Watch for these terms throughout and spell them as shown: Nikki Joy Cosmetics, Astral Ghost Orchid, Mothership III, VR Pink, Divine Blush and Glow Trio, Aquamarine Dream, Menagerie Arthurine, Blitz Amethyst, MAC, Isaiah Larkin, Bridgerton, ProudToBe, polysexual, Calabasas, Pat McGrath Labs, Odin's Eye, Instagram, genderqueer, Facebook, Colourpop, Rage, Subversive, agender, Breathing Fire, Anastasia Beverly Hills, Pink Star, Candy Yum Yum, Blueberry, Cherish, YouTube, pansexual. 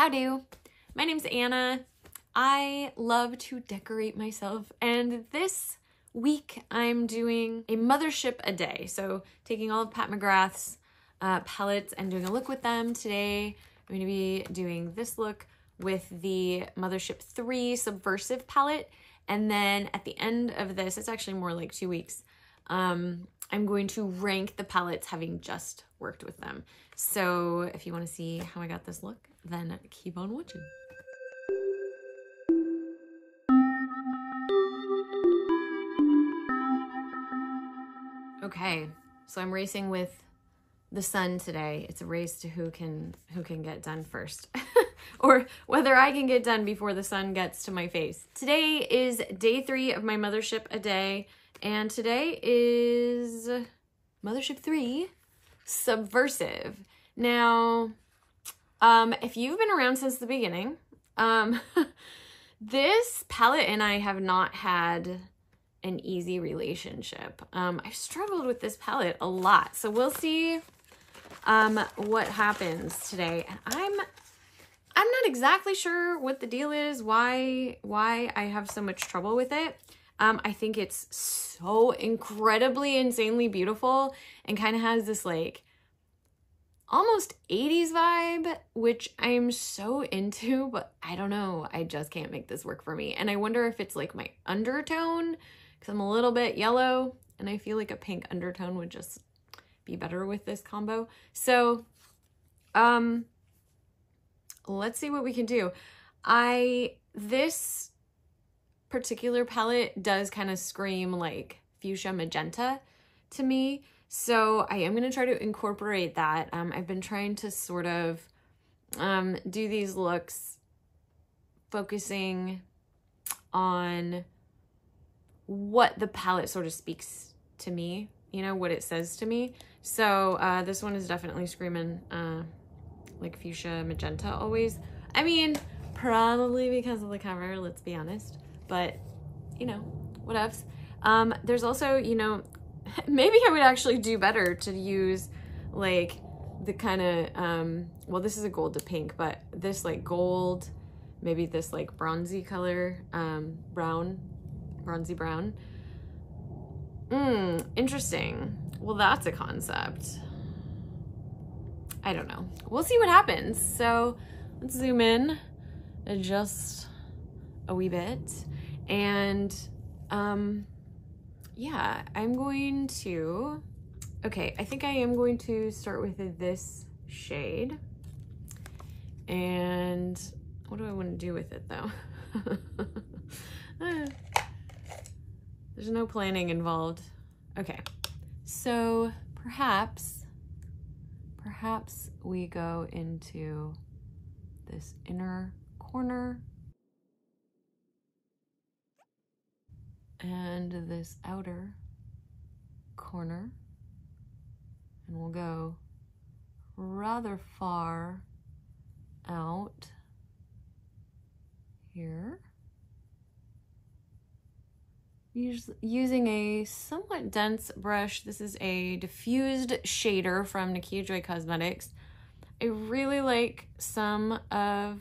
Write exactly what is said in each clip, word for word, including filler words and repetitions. Howdo! My name's Anna. I love to decorate myself, and this week I'm doing a Mothership a day. So taking all of Pat McGrath's uh, palettes and doing a look with them. Today I'm going to be doing this look with the Mothership three Subversive palette, and then at the end of this, it's actually more like two weeks, um, I'm going to rank the palettes having just worked with them. So if you want to see how I got this look, then keep on watching. Okay, so I'm racing with the sun today. It's a race to who can who can get done first, or whether I can get done before the sun gets to my face. Today is day three of my Mothership a day, and today is Mothership three, Subversive. Now, um, if you've been around since the beginning, um, this palette and I have not had an easy relationship. Um, I've struggled with this palette a lot. So we'll see um, what happens today. And I'm, I'm not exactly sure what the deal is, why, why I have so much trouble with it. Um, I think it's so incredibly, insanely beautiful and kind of has this like almost eighties vibe, which I'm so into, but I don't know. I just can't make this work for me. And I wonder if it's like my undertone, because I'm a little bit yellow and I feel like a pink undertone would just be better with this combo. So um, let's see what we can do. I, this particular palette does kind of scream like fuchsia magenta to me. So I am going to try to incorporate that. Um, I've been trying to sort of um, do these looks focusing on what the palette sort of speaks to me, you know, what it says to me. So uh, this one is definitely screaming uh, like fuchsia magenta always. I mean, probably because of the cover, let's be honest, but you know, what else? Um, there's also, you know, maybe I would actually do better to use like the kind of, um, well, this is a gold to pink, but this like gold, maybe this like bronzy color, um, brown, bronzy brown. Mmm, interesting. Well, that's a concept. I don't know. We'll see what happens. So let's zoom in just a wee bit. And um, yeah, I'm going to, okay, I think I am going to start with this shade. And what do I want to do with it though? ah. There's no planning involved. Okay, so perhaps, perhaps we go into this inner corner and this outer corner, and we'll go rather far out here. Using a somewhat dense brush. This is a diffused shader from Nikki Joy Cosmetics. I really like some of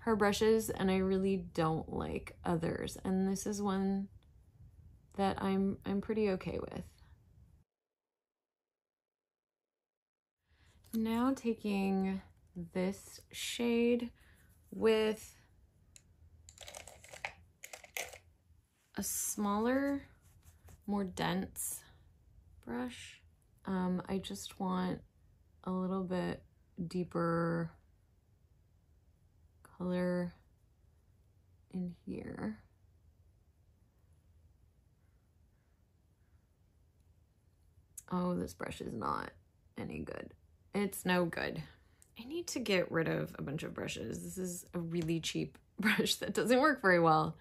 her brushes and I really don't like others. And this is one that I'm, I'm pretty okay with. Now taking this shade with a smaller, more dense brush. Um, I just want a little bit deeper color in here. Oh, this brush is not any good. It's no good. I need to get rid of a bunch of brushes. This is a really cheap brush that doesn't work very well.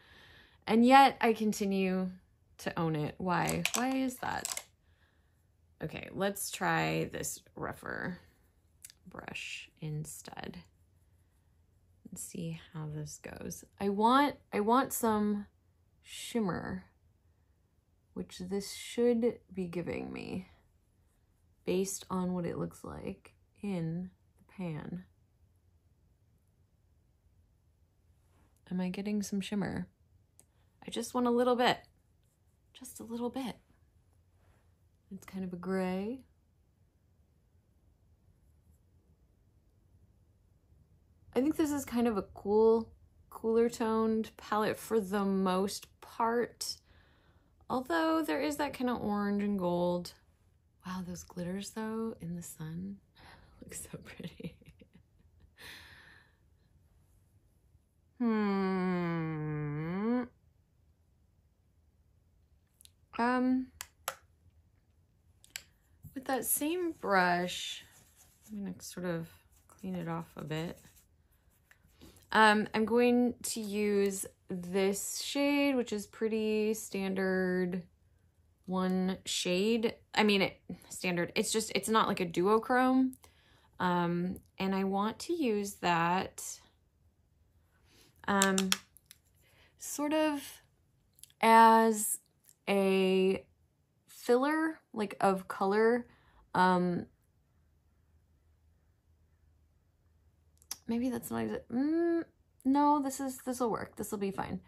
And yet I continue to own it. Why? Why is that? Okay, let's try this rougher brush instead and see how this goes. I want, I want some shimmer, which this should be giving me based on what it looks like in the pan. Am I getting some shimmer? I just want a little bit, just a little bit. It's kind of a gray. I think this is kind of a cool, cooler toned palette for the most part. Although there is that kind of orange and gold. Wow, those glitters though in the sun look so pretty. Hmm. Um, with that same brush, I'm gonna sort of clean it off a bit. Um, I'm going to use this shade, which is pretty standard one shade. I mean, it, standard, it's just, it's not like a duochrome. Um, and I want to use that um, sort of as a filler, like of color. Um, maybe that's not exact. Mm, no, this is, this will work. This will be fine.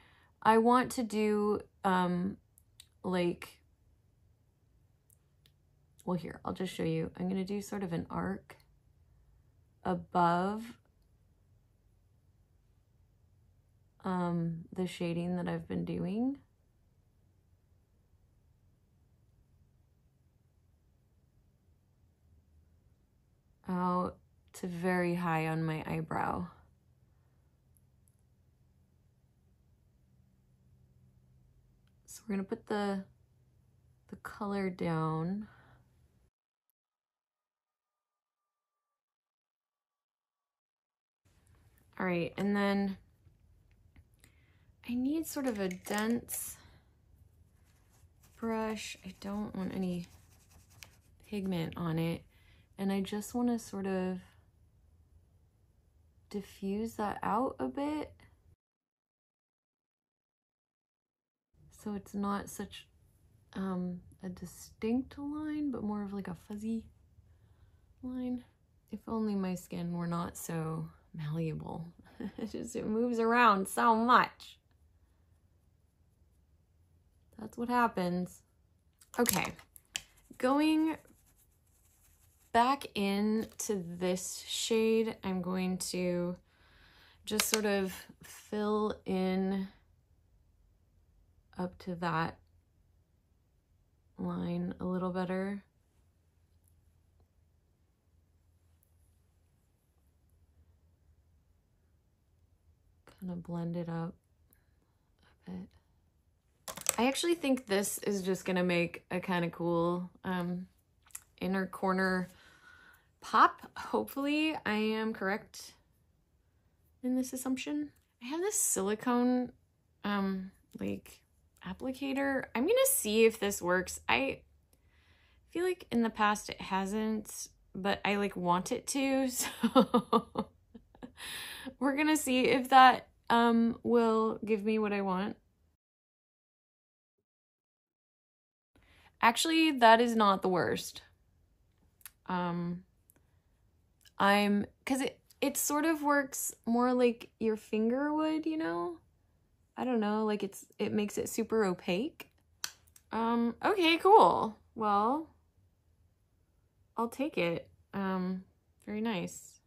I want to do, um, like, well, here, I'll just show you. I'm going to do sort of an arc above, um, the shading that I've been doing. Out to very high on my eyebrow. So we're gonna put the the color down. All right, and then I need sort of a dense brush. I don't want any pigment on it, and I just want to sort of diffuse that out a bit so it's not such um, a distinct line, but more of like a fuzzy line. If only my skin were not so malleable. It just, it moves around so much. That's what happens. Okay, going back in to this shade, I'm going to just sort of fill in up to that line a little better. Kind of blend it up a bit. I actually think this is just gonna make a kind of cool um, inner corner pop. Hopefully I am correct in this assumption. I have this silicone um like applicator. I'm gonna see if this works. I feel like in the past it hasn't, but I like want it to, so we're gonna see if that um will give me what I want. Actually, that is not the worst. um I'm, cause it, it sort of works more like your finger would, you know? I don't know, like it's, it makes it super opaque. Um, okay, cool. Well, I'll take it. Um, very nice.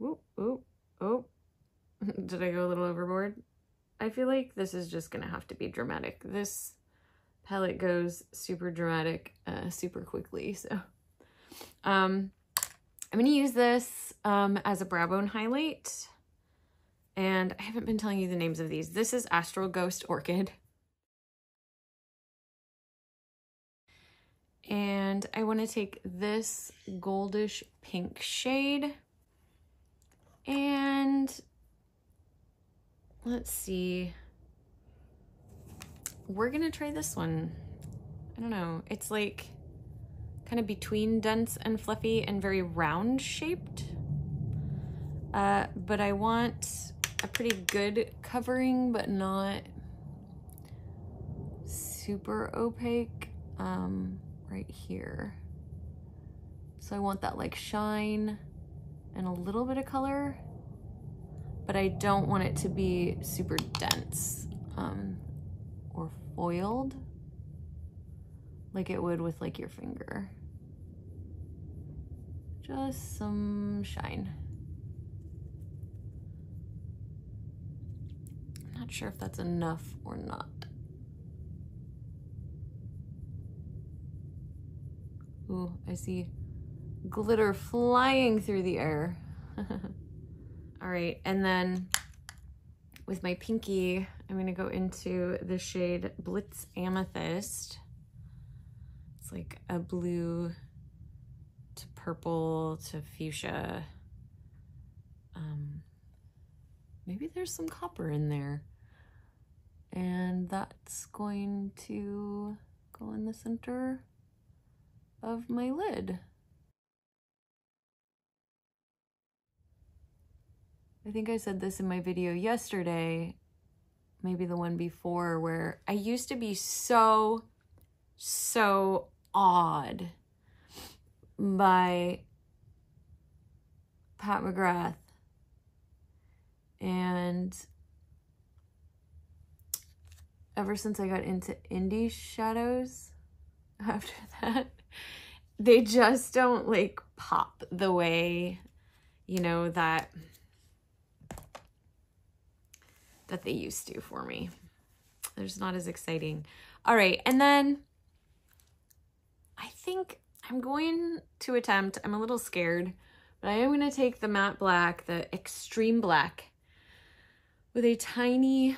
Ooh, ooh, ooh. Did I go a little overboard? I feel like this is just gonna have to be dramatic. This palette goes super dramatic, uh, super quickly, so. Um, I'm gonna use this um, as a brow bone highlight, and I haven't been telling you the names of these. This is Astral Ghost Orchid, and I want to take this goldish pink shade, and let's see, we're gonna try this one. I don't know, it's like kind of between dense and fluffy and very round shaped. Uh, but I want a pretty good covering, but not super opaque, um, right here. So I want that like shine and a little bit of color. but I don't want it to be super dense um, or foiled like it would with like your finger. Just some shine. I'm not sure if that's enough or not. Ooh, I see glitter flying through the air. All right, and then with my pinky, I'm gonna go into the shade Blitz Amethyst. It's like a blue to purple to fuchsia. Um, maybe there's some copper in there. And that's going to go in the center of my lid. I think I said this in my video yesterday, maybe the one before, where I used to be so, so awed by Pat McGrath and ever since I got into indie shadows after that, they just don't like pop the way, you know, that that they used to for me. They're just not as exciting. All right, and then I think I'm going to attempt, I'm a little scared, but I am gonna take the matte black, the extreme black, with a tiny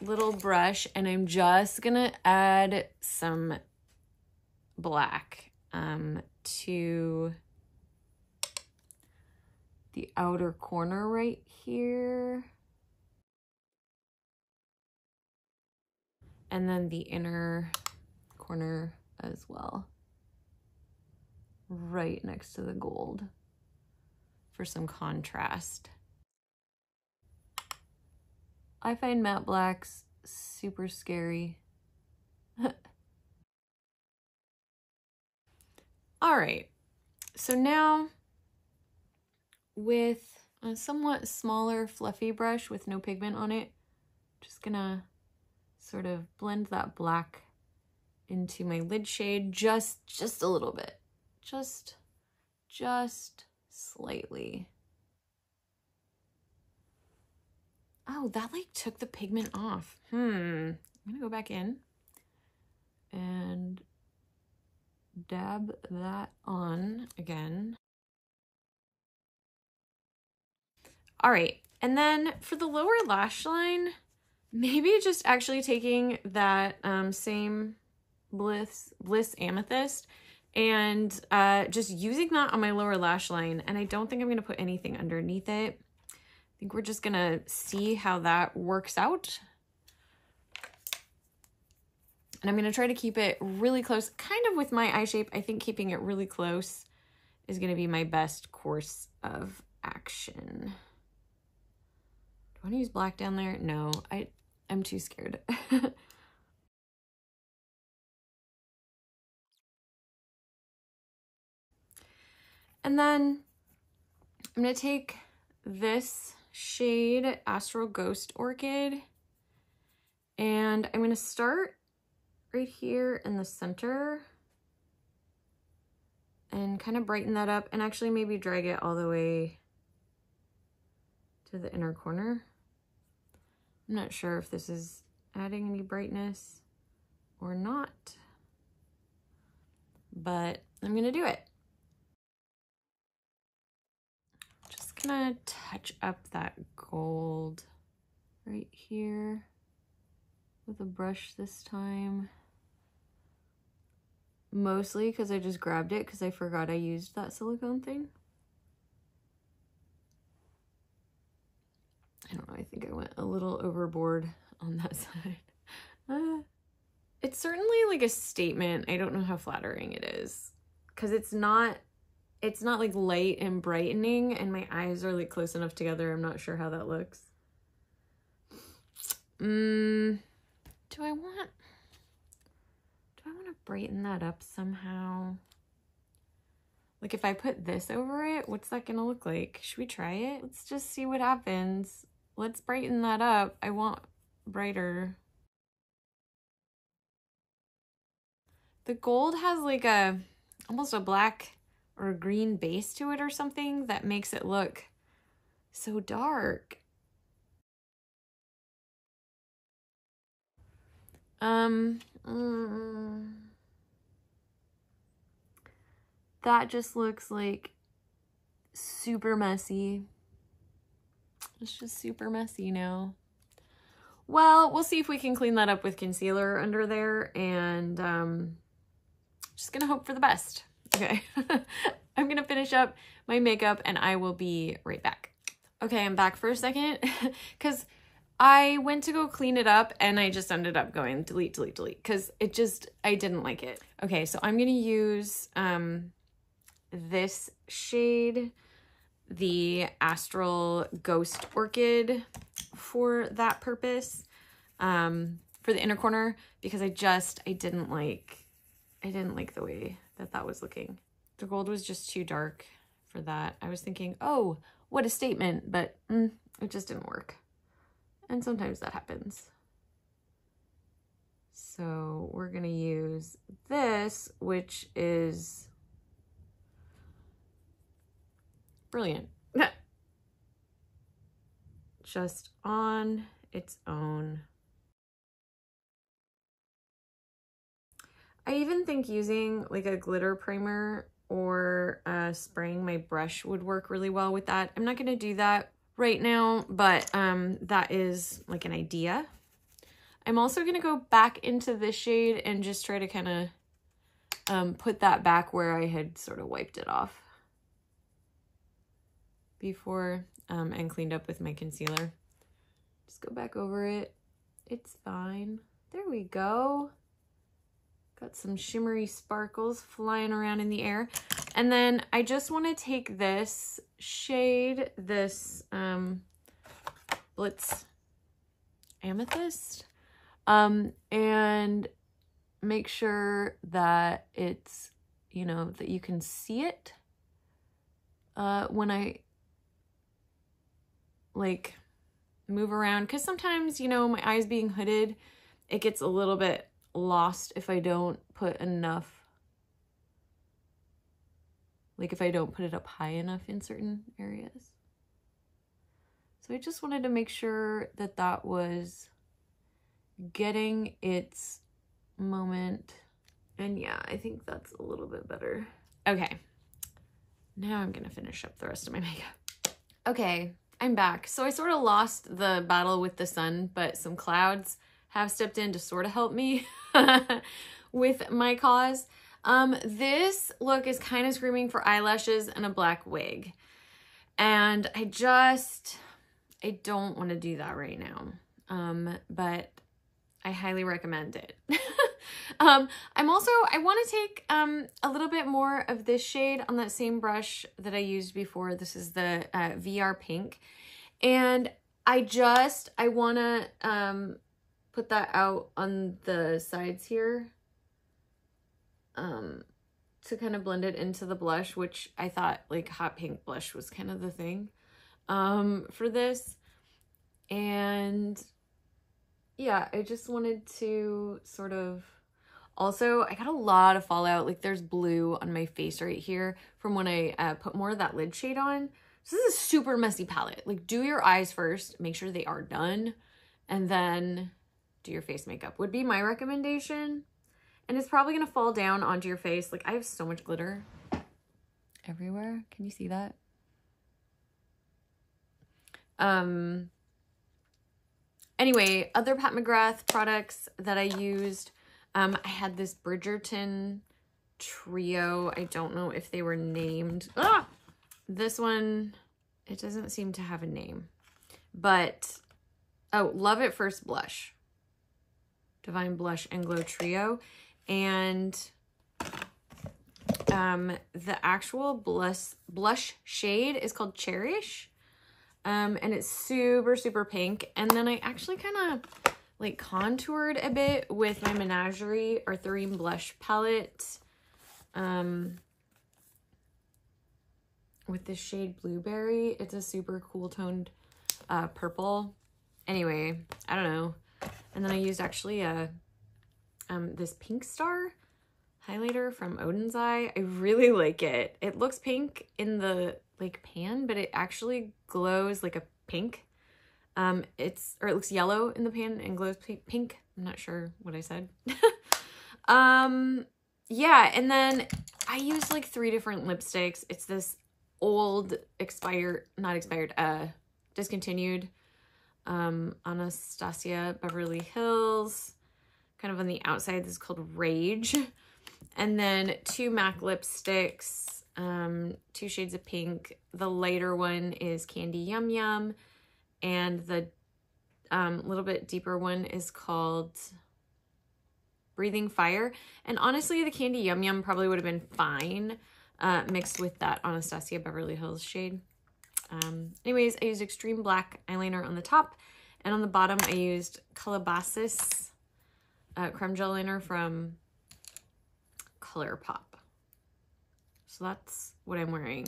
little brush, and I'm just gonna add some black um, to the outer corner right here. And then the inner corner as well, right next to the gold for some contrast. I find matte blacks super scary. All right, so now with a somewhat smaller fluffy brush with no pigment on it, just gonna sort of blend that black into my lid shade just just a little bit, just just slightly. Oh, that like took the pigment off. Hmm. I'm gonna go back in and dab that on again. All right, and then for the lower lash line, maybe just actually taking that um, same Bliss, Bliss Amethyst and uh, just using that on my lower lash line. And I don't think I'm gonna put anything underneath it. I think we're just gonna see how that works out. And I'm gonna try to keep it really close, kind of with my eye shape. I think keeping it really close is gonna be my best course of action. Do I wanna use black down there? No, I, I'm too scared. And then I'm gonna take this shade, Astral Ghost Orchid, and I'm gonna start right here in the center and kind of brighten that up and actually maybe drag it all the way to the inner corner. I'm not sure if this is adding any brightness or not, but I'm gonna do it. Just gonna touch up that gold right here with a brush this time. Mostly because I just grabbed it because I forgot I used that silicone thing. I don't know, I think I went a little overboard on that side. Uh, it's certainly like a statement. I don't know how flattering it is because it's not, it's not like light and brightening, and my eyes are like close enough together. I'm not sure how that looks. Mm, do I want, do I want to brighten that up somehow? Like if I put this over it, what's that gonna look like? Should we try it? Let's just see what happens. Let's brighten that up. I want brighter. The gold has like a, almost a black or green base to it or something that makes it look so dark. Um, mm, that just looks like super messy. It's just super messy now. Well, we'll see if we can clean that up with concealer under there, and um, just gonna hope for the best. Okay, I'm gonna finish up my makeup and I will be right back. Okay, I'm back for a second because I went to go clean it up and I just ended up going delete, delete, delete because it just, I didn't like it. Okay, so I'm gonna use um, this shade, the Astral Ghost Orchid, for that purpose, um, for the inner corner, because I just, I didn't like, I didn't like the way that that was looking. The gold was just too dark for that. I was thinking, oh, what a statement, but mm, it just didn't work. And sometimes that happens. So we're gonna use this, which is brilliant. Just on its own. I even think using like a glitter primer or uh, spraying my brush would work really well with that. I'm not gonna do that right now, but um, that is like an idea. I'm also gonna go back into this shade and just try to kind of um, put that back where I had sort of wiped it off before um, and cleaned up with my concealer. Just go back over it. It's fine. There we go. Got some shimmery sparkles flying around in the air. And then I just want to take this shade, this um, Blitz Amethyst, um, and make sure that it's, you know, that you can see it uh, when I like move around. Because sometimes, you know, my eyes being hooded, it gets a little bit lost if I don't put enough, like if I don't put it up high enough in certain areas. So I just wanted to make sure that that was getting its moment. And yeah, I think that's a little bit better. Okay, now I'm gonna finish up the rest of my makeup. Okay, I'm back. So I sort of lost the battle with the sun, but some clouds have stepped in to sort of help me with my cause. Um, this look is kind of screaming for eyelashes and a black wig. And I just, I don't want to do that right now. Um, but I highly recommend it. um, I'm also, I want to take um, a little bit more of this shade on that same brush that I used before. This is the uh, V R Pink. And I just, I want to... Um, put that out on the sides here um, to kind of blend it into the blush, which I thought like hot pink blush was kind of the thing um, for this. And yeah, I just wanted to sort of, also I got a lot of fallout, like there's blue on my face right here from when I uh, put more of that lid shade on. So this is a super messy palette. Like do your eyes first, make sure they are done, and then do your face makeup would be my recommendation. And it's probably gonna fall down onto your face. Like I have so much glitter everywhere. Can you see that? Um, anyway, other Pat McGrath products that I used, um, I had this Bridgerton trio. I don't know if they were named. Ah! This one, it doesn't seem to have a name, but, oh, Love at First Blush. Divine Blush and Glow Trio, and um, the actual blush, blush shade is called Cherish, um, and it's super, super pink. And then I actually kind of like contoured a bit with my Menagerie Arthurine blush palette um, with this shade Blueberry. It's a super cool toned uh, purple. Anyway, I don't know. And then I used actually a, um, this Pink Star highlighter from Odin's Eye. I really like it. It looks pink in the like pan, but it actually glows like a pink. Um, it's, or it looks yellow in the pan and glows pink. I'm not sure what I said. um, yeah. And then I used like three different lipsticks. It's this old expired, not expired, uh, discontinued, um, Anastasia Beverly Hills, kind of on the outside. This is called Rage. And then two MAC lipsticks, um, two shades of pink. The lighter one is Candy Yum Yum. And the um, little bit deeper one is called Breathing Fire. And honestly, the Candy Yum Yum probably would have been fine uh, mixed with that Anastasia Beverly Hills shade. Um, anyways, I used Extreme Black eyeliner on the top. And on the bottom, I used Calabasas uh, creme gel liner from Colourpop. So that's what I'm wearing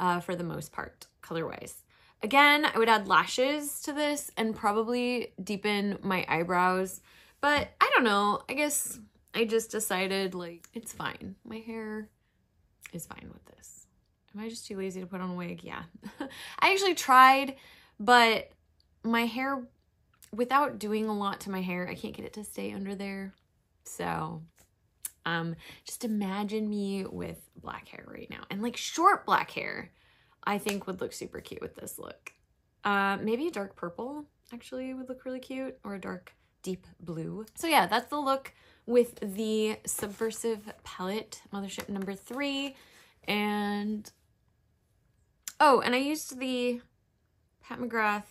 uh, for the most part, color-wise. Again, I would add lashes to this and probably deepen my eyebrows, but I don't know. I guess I just decided like, it's fine. My hair is fine with this. Am I just too lazy to put on a wig? Yeah. I actually tried, but my hair, without doing a lot to my hair, I can't get it to stay under there. So um, just imagine me with black hair right now, and like short black hair. I think would look super cute with this look. Uh, maybe a dark purple actually would look really cute, or a dark deep blue. So yeah, that's the look with the Subversive palette, Mothership number three. And, oh, and I used the Pat McGrath,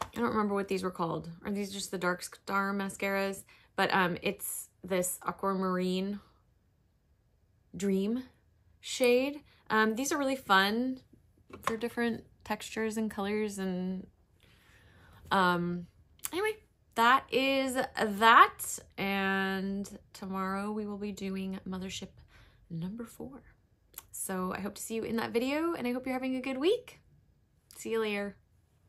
I don't remember what these were called. Are these just the Dark Star mascaras? But um, it's this Aquamarine Dream shade. Um, these are really fun for different textures and colors, and um, anyway, that is that, and tomorrow we will be doing Mothership number four. So I hope to see you in that video, and I hope you're having a good week. See you later.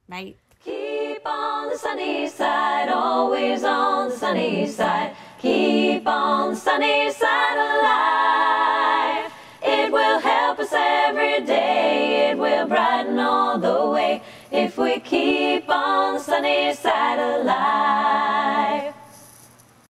Bye. Keep on the sunny side, always on the sunny side. Keep on the sunny side alive. It will help us every day, it will brighten all the way, if we keep on the sunny side alive.